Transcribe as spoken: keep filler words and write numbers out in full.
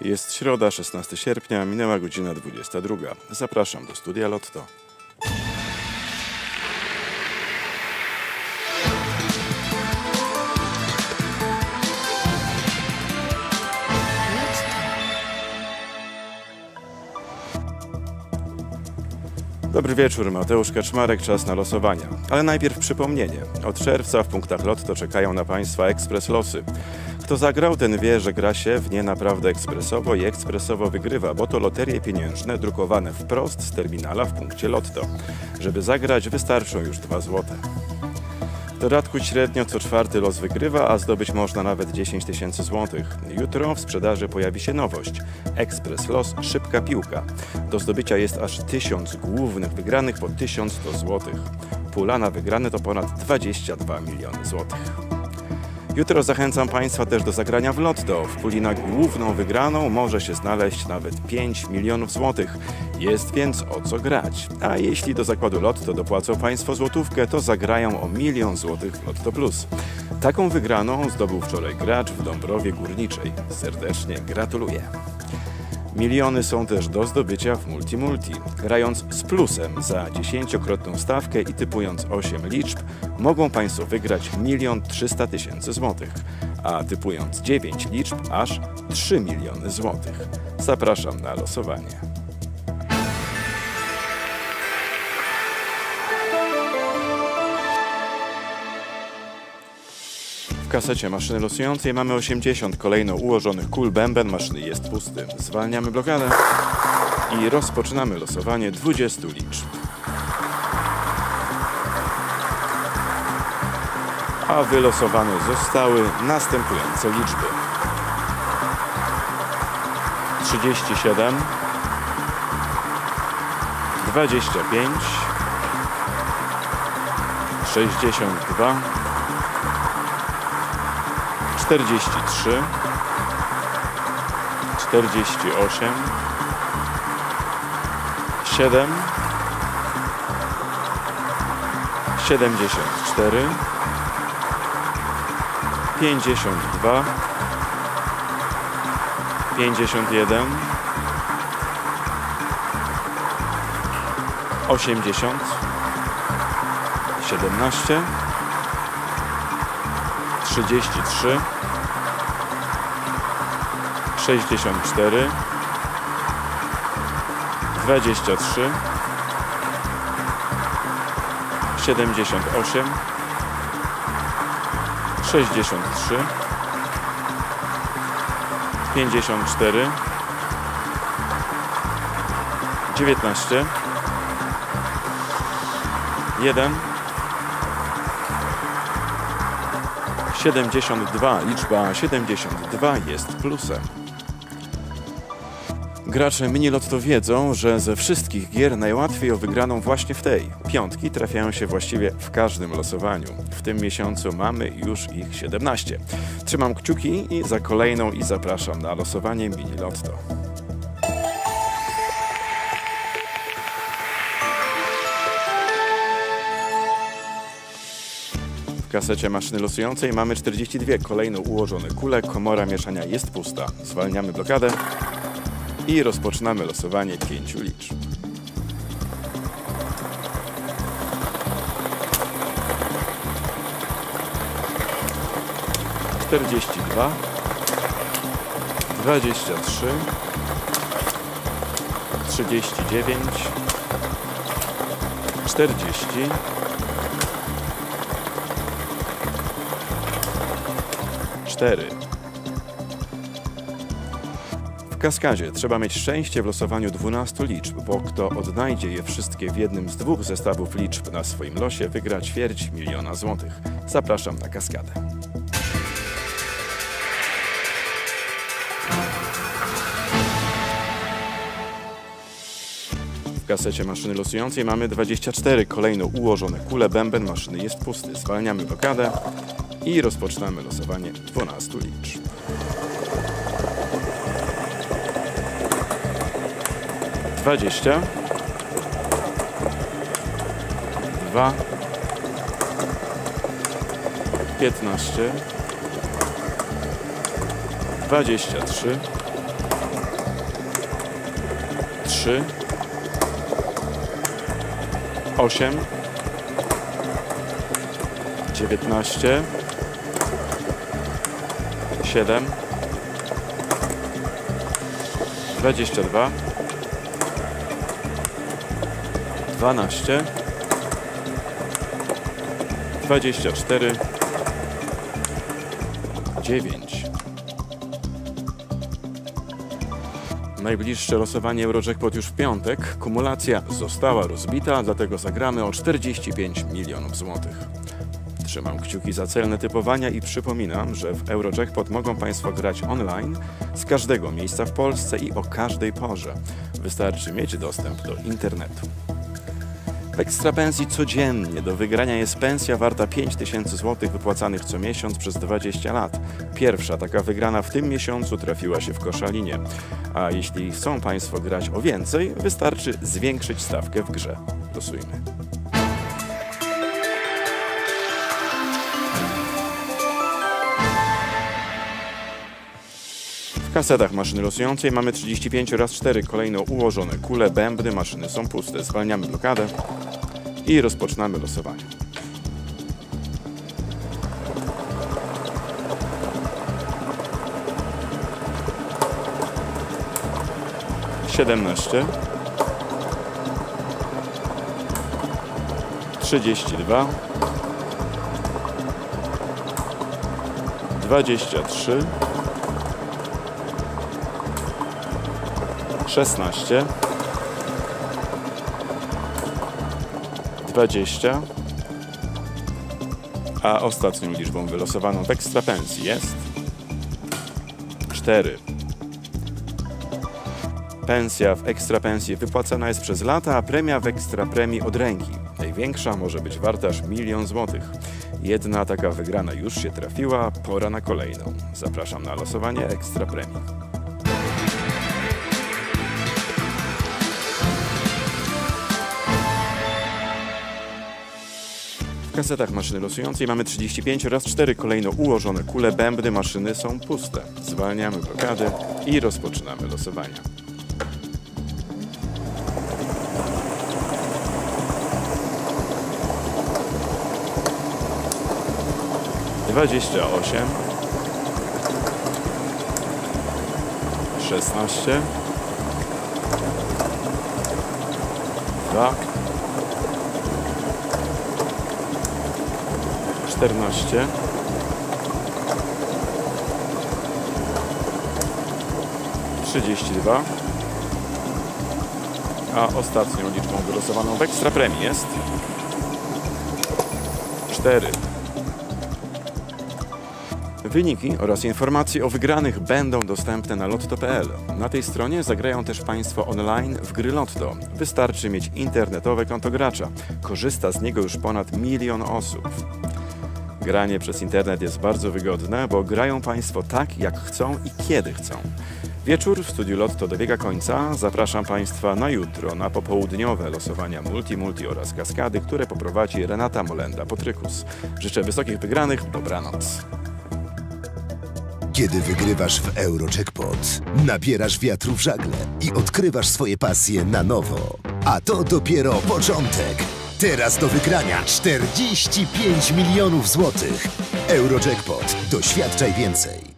Jest środa, szesnastego sierpnia, minęła godzina dwudziesta druga. Zapraszam do studia Lotto. Dobry wieczór, Mateusz Kaczmarek, czas na losowania. Ale najpierw przypomnienie. Od czerwca w punktach Lotto czekają na Państwa ekspres losy. Kto zagrał, ten wie, że gra się w nie naprawdę ekspresowo i ekspresowo wygrywa, bo to loterie pieniężne drukowane wprost z terminala w punkcie Lotto. Żeby zagrać, wystarczą już dwa złote. W dodatku średnio co czwarty los wygrywa, a zdobyć można nawet dziesięć tysięcy złotych. Jutro w sprzedaży pojawi się nowość. Ekspres los, szybka piłka. Do zdobycia jest aż tysiąc głównych wygranych po tysiąc sto złotych. Pula na wygrane to ponad dwadzieścia dwa miliony złotych. Jutro zachęcam Państwa też do zagrania w Lotto. W puli na główną wygraną może się znaleźć nawet pięć milionów złotych. Jest więc o co grać. A jeśli do zakładu Lotto dopłacą Państwo złotówkę, to zagrają o milion złotych w Lotto Plus. Taką wygraną zdobył wczoraj gracz w Dąbrowie Górniczej. Serdecznie gratuluję. Miliony są też do zdobycia w MultiMulti. Grając z plusem za dziesięciokrotną stawkę i typując osiem liczb, mogą Państwo wygrać milion trzysta tysięcy złotych, a typując dziewięć liczb aż trzy miliony złotych. Zapraszam na losowanie. W kasecie maszyny losującej mamy osiemdziesiąt kolejno ułożonych kul, bęben maszyny jest pusty. Zwalniamy blokadę i rozpoczynamy losowanie dwudziestu liczb. A wylosowane zostały następujące liczby: trzydzieści siedem, dwadzieścia pięć, sześćdziesiąt dwa, czterdzieści osiem, siedem, siedemdziesiąt cztery, pięćdziesiąt dwa, pięćdziesiąt jeden, osiemdziesiąt, siedemnaście, trzydzieści trzy, sześćdziesiąt cztery, sześćdziesiąt cztery, siedemdziesiąt osiem, sześćdziesiąt trzy, pięćdziesiąt cztery, dziewiętnaście, jeden, siedemdziesiąt dwa. Liczba siedemdziesiąt dwa jest plusem. Gracze Mini Lotto wiedzą, że ze wszystkich gier najłatwiej o wygraną właśnie w tej. Piątki trafiają się właściwie w każdym losowaniu. W tym miesiącu mamy już ich siedemnaście. Trzymam kciuki i za kolejną i zapraszam na losowanie Mini Lotto. W kasecie maszyny losującej mamy czterdzieści dwie kolejno ułożone kule, komora mieszania jest pusta. Zwalniamy blokadę i rozpoczynamy losowanie pięciu liczb. czterdzieści dwa, dwadzieścia trzy, trzydzieści dziewięć, czterdzieści cztery. W Kaskadzie trzeba mieć szczęście w losowaniu dwunastu liczb, bo kto odnajdzie je wszystkie w jednym z dwóch zestawów liczb na swoim losie, wygra ćwierć miliona złotych. Zapraszam na Kaskadę. W kasecie maszyny losującej mamy dwadzieścia cztery kolejno ułożone kule, bęben maszyny jest pusty. Zwalniamy blokadę i rozpoczynamy losowanie dwunastu liczb. dwadzieścia dwa, piętnaście, dwadzieścia trzy, trzy, osiem, dziewiętnaście, siedem, dwadzieścia dwa, dwanaście, dwadzieścia cztery, dziewięć. Najbliższe losowanie Eurojackpot już w piątek. Kumulacja została rozbita, dlatego zagramy o czterdzieści pięć milionów złotych. Trzymam kciuki za celne typowania i przypominam, że w Eurojackpot mogą Państwo grać online z każdego miejsca w Polsce i o każdej porze. Wystarczy mieć dostęp do internetu. W Ekstra Pensji codziennie do wygrania jest pensja warta pięć tysięcy złotych wypłacanych co miesiąc przez dwadzieścia lat. Pierwsza taka wygrana w tym miesiącu trafiła się w Koszalinie. A jeśli chcą Państwo grać o więcej, wystarczy zwiększyć stawkę w grze. Losujmy. W kaskadach maszyny losującej mamy trzydzieści pięć razy cztery kolejno ułożone kule, bębny, maszyny są puste. Zwalniamy blokadę i rozpoczynamy losowanie. siedemnaście, trzydzieści dwa, dwadzieścia trzy. szesnaście, dwadzieścia, a ostatnią liczbą wylosowaną w Ekstra Pensji jest cztery. Pensja w Ekstra Pensji wypłacana jest przez lata, a premia w Ekstra Premii od ręki. Największa może być warta aż milion złotych. Jedna taka wygrana już się trafiła, pora na kolejną. Zapraszam na losowanie Ekstra Premii. W kasetach maszyny losującej mamy trzydzieści pięć razy cztery kolejno ułożone kule, bębny, maszyny są puste. Zwalniamy blokady i rozpoczynamy losowanie. dwadzieścia osiem, szesnaście, dwa. czternaście, trzydzieści dwa, a ostatnią liczbą wylosowaną w Ekstra Premii jest cztery. Wyniki oraz informacje o wygranych będą dostępne na lotto kropka p l. Na tej stronie zagrają też Państwo online w gry Lotto. Wystarczy mieć internetowe konto gracza. Korzysta z niego już ponad milion osób. Granie przez internet jest bardzo wygodne, bo grają Państwo tak, jak chcą i kiedy chcą. Wieczór w studiu Lotto dobiega końca. Zapraszam Państwa na jutro, na popołudniowe losowania MultiMulti oraz Kaskady, które poprowadzi Renata Molenda-Potrykus. Życzę wysokich wygranych. Dobranoc. Kiedy wygrywasz w Eurojackpot, nabierasz wiatru w żagle i odkrywasz swoje pasje na nowo. A to dopiero początek. Teraz do wygrania czterdzieści pięć milionów złotych. Eurojackpot. Doświadczaj więcej.